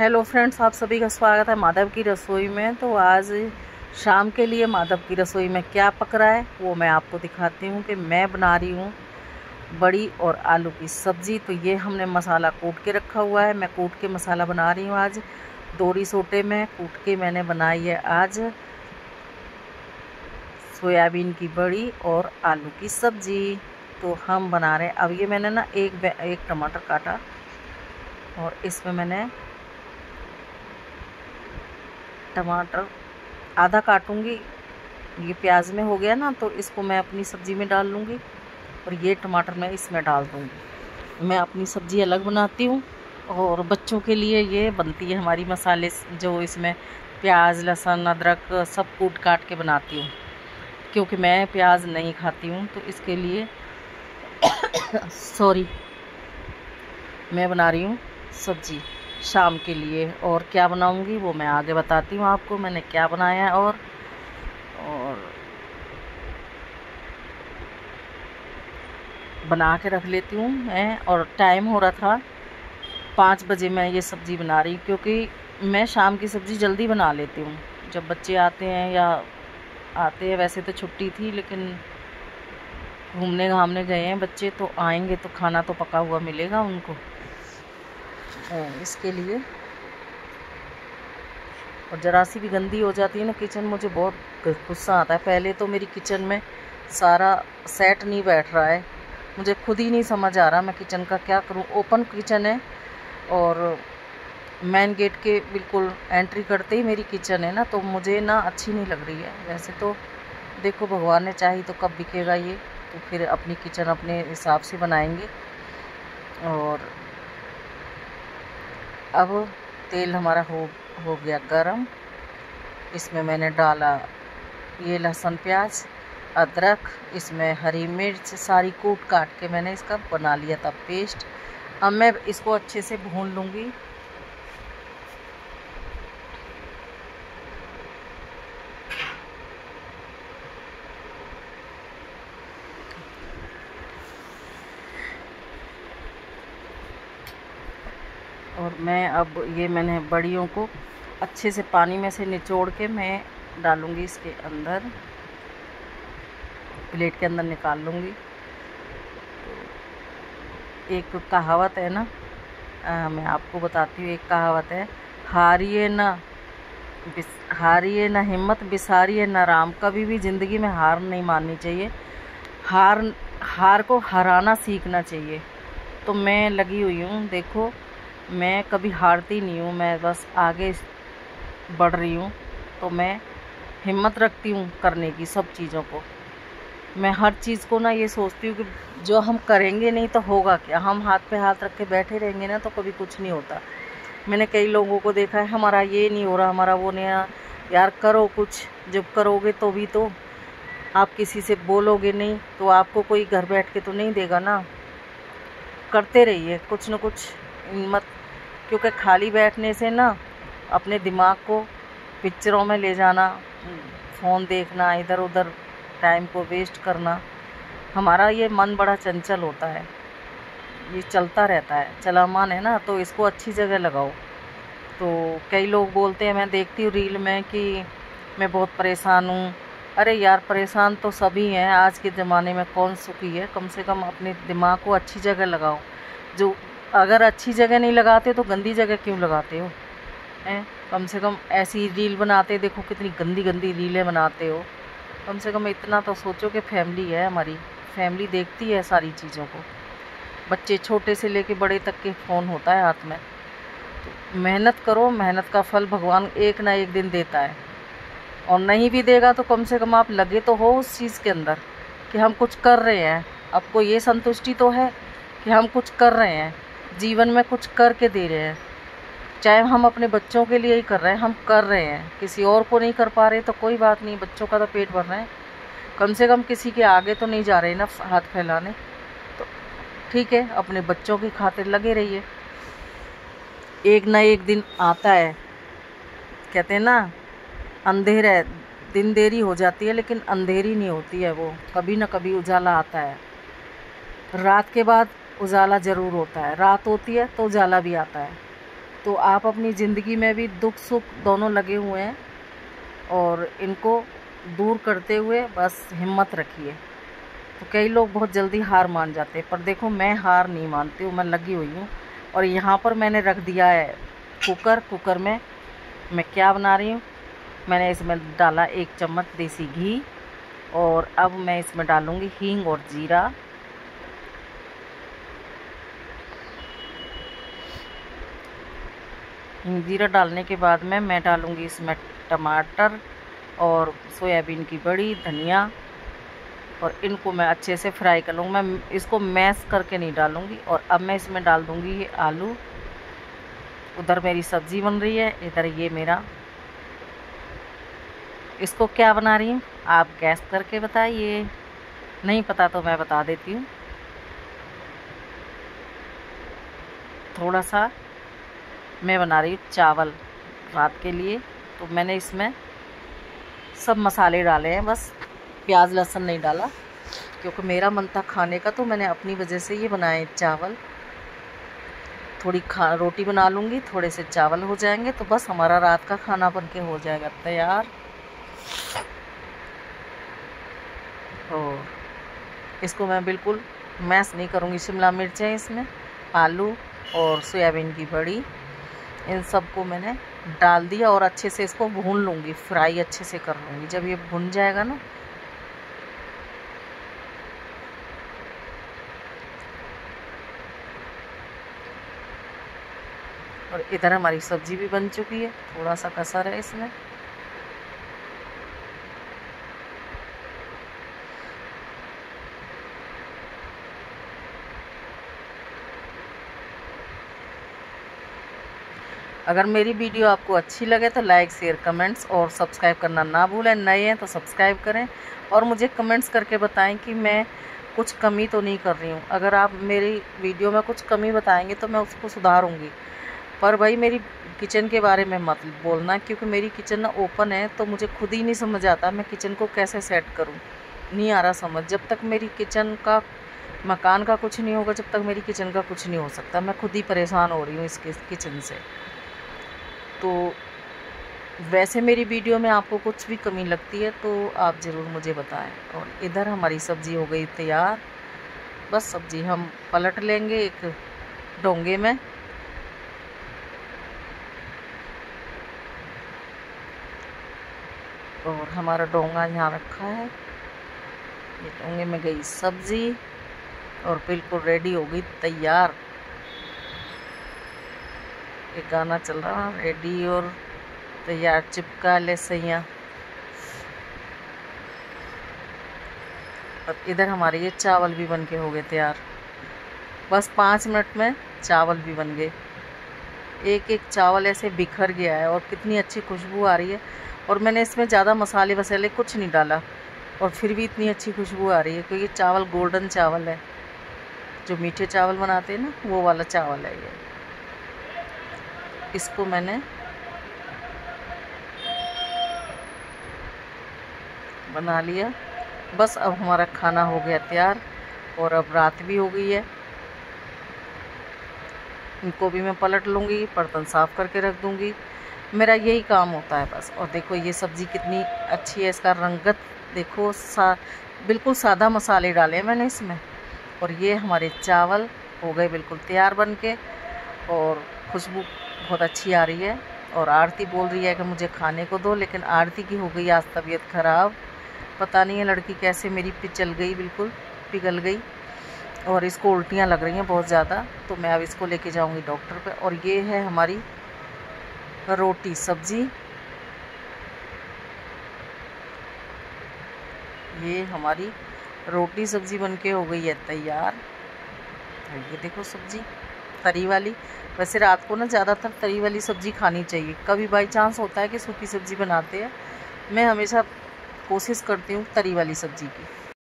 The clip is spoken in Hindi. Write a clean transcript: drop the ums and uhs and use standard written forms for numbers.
हेलो फ्रेंड्स, आप सभी का स्वागत है माधव की रसोई में। तो आज शाम के लिए माधव की रसोई में क्या पक रहा है वो मैं आपको दिखाती हूँ कि मैं बना रही हूँ बड़ी और आलू की सब्ज़ी। तो ये हमने मसाला कूट के रखा हुआ है, मैं कूट के मसाला बना रही हूँ। आज दोरी सोटे में कूट के मैंने बनाई है आज सोयाबीन की बड़ी और आलू की सब्ज़ी। तो हम बना रहे हैं। अब ये मैंने ना एक टमाटर काटा और इसमें मैंने टमाटर आधा काटूंगी। ये प्याज में हो गया ना, तो इसको मैं अपनी सब्ज़ी में डाल लूँगी और ये टमाटर मैं इसमें डाल दूँगी। मैं अपनी सब्ज़ी अलग बनाती हूँ और बच्चों के लिए ये बनती है हमारी मसाले जो इसमें प्याज लहसुन अदरक सब कूट काट के बनाती हूँ, क्योंकि मैं प्याज नहीं खाती हूँ। तो इसके लिए सॉरी मैं बना रही हूँ सब्ज़ी शाम के लिए। और क्या बनाऊंगी वो मैं आगे बताती हूँ आपको मैंने क्या बनाया है। और बना के रख लेती हूँ मैं। और टाइम हो रहा था 5 बजे मैं ये सब्ज़ी बना रही, क्योंकि मैं शाम की सब्ज़ी जल्दी बना लेती हूँ जब बच्चे आते हैं या आते हैं। वैसे तो छुट्टी थी, लेकिन घूमने घामने गए हैं बच्चे, तो आएंगे तो खाना तो पका हुआ मिलेगा उनको। इसके लिए और ज़रा सी भी गंदी हो जाती है ना किचन, मुझे बहुत गुस्सा आता है। पहले तो मेरी किचन में सारा सेट नहीं बैठ रहा है, मुझे खुद ही नहीं समझ आ रहा मैं किचन का क्या करूं। ओपन किचन है और मेन गेट के बिल्कुल एंट्री करते ही मेरी किचन है ना, तो मुझे ना अच्छी नहीं लग रही है। वैसे तो देखो भगवान ने चाही तो कब बिकेगा ये, तो फिर अपनी किचन अपने हिसाब से बनाएंगे। और अब तेल हमारा हो गया गरम। इसमें मैंने डाला ये लहसुन प्याज अदरक, इसमें हरी मिर्च सारी कूट काट के मैंने इसका बना लिया था पेस्ट। अब मैं इसको अच्छे से भून लूँगी। और मैं अब ये मैंने बड़ियों को अच्छे से पानी में से निचोड़ के मैं डालूंगी इसके अंदर, प्लेट के अंदर निकाल लूँगी। एक कहावत है ना, मैं आपको बताती हूँ। एक कहावत है, हारिए ना हिम्मत बिसारिए ना राम। कभी भी ज़िंदगी में हार नहीं माननी चाहिए, हार को हराना सीखना चाहिए। तो मैं लगी हुई हूँ, देखो मैं कभी हारती नहीं हूँ, मैं बस आगे बढ़ रही हूँ। तो मैं हिम्मत रखती हूँ करने की सब चीज़ों को। मैं हर चीज़ को ना ये सोचती हूँ कि जो हम करेंगे नहीं तो होगा क्या। हम हाथ पे हाथ रख के बैठे रहेंगे ना तो कभी कुछ नहीं होता। मैंने कई लोगों को देखा है, हमारा ये नहीं हो रहा, हमारा वो नहीं आ। यार करो कुछ, जब करोगे तो भी तो। आप किसी से बोलोगे नहीं तो आपको कोई घर बैठ के तो नहीं देगा ना। करते रहिए कुछ न कुछ हिम्मत, क्योंकि खाली बैठने से ना अपने दिमाग को पिक्चरों में ले जाना, फ़ोन देखना, इधर उधर टाइम को वेस्ट करना, हमारा ये मन बड़ा चंचल होता है, ये चलता रहता है। चलामान है ना, तो इसको अच्छी जगह लगाओ। तो कई लोग बोलते हैं, मैं देखती हूँ रील में कि मैं बहुत परेशान हूँ। अरे यार परेशान तो सभी हैं, आज के ज़माने में कौन सुखी है। कम से कम अपने दिमाग को अच्छी जगह लगाओ। जो अगर अच्छी जगह नहीं लगाते तो गंदी जगह क्यों लगाते हो? कम से कम ऐसी रील बनाते, देखो कितनी गंदी गंदी रीलें बनाते हो। कम से कम इतना तो सोचो कि फैमिली है, हमारी फैमिली देखती है सारी चीज़ों को। बच्चे छोटे से लेके बड़े तक के फ़ोन होता है हाथ में। तो मेहनत करो, मेहनत का फल भगवान एक ना एक दिन देता है। और नहीं भी देगा तो कम से कम आप लगे तो हो उस चीज़ के अंदर कि हम कुछ कर रहे हैं। आपको ये संतुष्टि तो है कि हम कुछ कर रहे हैं, जीवन में कुछ करके दे रहे हैं। चाहे हम अपने बच्चों के लिए ही कर रहे हैं, हम कर रहे हैं। किसी और को नहीं कर पा रहे तो कोई बात नहीं, बच्चों का तो पेट भर रहे हैं। कम से कम किसी के आगे तो नहीं जा रहे ना हाथ फैलाने। तो ठीक है, अपने बच्चों की खातिर लगे रहिए, एक ना एक दिन आता है। कहते हैं ना, अंधेर है दिन देरी हो जाती है लेकिन अंधेरी नहीं होती है वो, कभी ना कभी उजाला आता है। रात के बाद उजाला ज़रूर होता है, रात होती है तो उजाला भी आता है। तो आप अपनी ज़िंदगी में भी दुख सुख दोनों लगे हुए हैं और इनको दूर करते हुए बस हिम्मत रखिए। तो कई लोग बहुत जल्दी हार मान जाते हैं, पर देखो मैं हार नहीं मानती हूँ, मैं लगी हुई हूँ। और यहाँ पर मैंने रख दिया है कुकर। कुकर में मैं क्या बना रही हूँ, मैंने इसमें डाला 1 चम्मच देसी घी और अब मैं इसमें डालूँगी हींग और जीरा। जीरा डालने के बाद में मैं डालूँगी इसमें टमाटर और सोयाबीन की बड़ी, धनिया, और इनको मैं अच्छे से फ्राई कर लूँगी। मैं इसको मैश करके नहीं डालूँगी। और अब मैं इसमें डाल दूँगी ये आलू। उधर मेरी सब्ज़ी बन रही है, इधर ये मेरा। इसको क्या बना रही हूँ आप गैस करके बताइए, नहीं पता तो मैं बता देती हूँ। थोड़ा सा मैं बना रही हूँ चावल रात के लिए। तो मैंने इसमें सब मसाले डाले हैं, बस प्याज लहसुन नहीं डाला क्योंकि मेरा मन था खाने का, तो मैंने अपनी वजह से ये बनाए चावल। थोड़ी रोटी बना लूँगी, थोड़े से चावल हो जाएंगे, तो बस हमारा रात का खाना बन के हो जाएगा तैयार। और इसको मैं बिल्कुल मैश नहीं करूँगी। शिमला मिर्च है इसमें, आलू और सोयाबीन की बड़ी, इन सबको मैंने डाल दिया और अच्छे से इसको भून लूँगी, फ्राई अच्छे से कर लूँगी। जब ये भुन जाएगा ना, और इधर हमारी सब्जी भी बन चुकी है। थोड़ा सा कसर है इसमें, अगर मेरी वीडियो आपको अच्छी लगे तो लाइक, शेयर, कमेंट्स और सब्सक्राइब करना ना भूलें। नए हैं तो सब्सक्राइब करें और मुझे कमेंट्स करके बताएं कि मैं कुछ कमी तो नहीं कर रही हूँ। अगर आप मेरी वीडियो में कुछ कमी बताएंगे तो मैं उसको सुधारूँगी, पर भाई मेरी किचन के बारे में मत बोलना, क्योंकि मेरी किचन ना ओपन है तो मुझे खुद ही नहीं समझ आता मैं किचन को कैसे सेट करूँ। नहीं आ रहा समझ। जब तक मेरी किचन का मकान का कुछ नहीं होगा, जब तक मेरी किचन का कुछ नहीं हो सकता। मैं खुद ही परेशान हो रही हूँ इसके किचन से। तो वैसे मेरी वीडियो में आपको कुछ भी कमी लगती है तो आप ज़रूर मुझे बताएं। और इधर हमारी सब्ज़ी हो गई तैयार। बस सब्ज़ी हम पलट लेंगे एक डोंगे में। और हमारा डोंगा यहाँ रखा है, ये डोंगे में गई सब्ज़ी और बिल्कुल रेडी हो गई तैयार। एक गाना चल रहा है, रेडी और तैयार चिपका ले सैया। और इधर हमारे ये चावल भी बन के हो गए तैयार। बस 5 मिनट में चावल भी बन गए। एक एक चावल ऐसे बिखर गया है और कितनी अच्छी खुशबू आ रही है। और मैंने इसमें ज़्यादा मसाले वसाले कुछ नहीं डाला और फिर भी इतनी अच्छी खुशबू आ रही है, क्योंकि चावल गोल्डन चावल है। जो मीठे चावल बनाते हैं ना, वो वाला चावल है ये। इसको मैंने बना लिया। बस अब हमारा खाना हो गया तैयार और अब रात भी हो गई है। इनको भी मैं पलट लूँगी, बर्तन साफ़ करके रख दूँगी। मेरा यही काम होता है बस। और देखो ये सब्ज़ी कितनी अच्छी है, इसका रंगत देखो। बिल्कुल सादा मसाले डाले हैं मैंने इसमें। और ये हमारे चावल हो गए बिल्कुल तैयार बन के और खुशबू बहुत अच्छी आ रही है। और आरती बोल रही है कि मुझे खाने को दो, लेकिन आरती की हो गई आज तबीयत ख़राब। पता नहीं है लड़की कैसे मेरी पिचल गई, बिल्कुल पिघल गई और इसको उल्टियाँ लग रही हैं बहुत ज़्यादा। तो मैं अब इसको लेके जाऊँगी डॉक्टर पे। और ये है हमारी रोटी सब्ज़ी, ये हमारी रोटी सब्ज़ी बन के हो गई है तैयार। ये देखो सब्ज़ी तरी वाली। वैसे रात को ना ज़्यादातर तरी वाली सब्ज़ी खानी चाहिए। कभी बाई चांस होता है कि सूखी सब्ज़ी बनाते हैं, मैं हमेशा कोशिश करती हूँ तरी वाली सब्ज़ी की।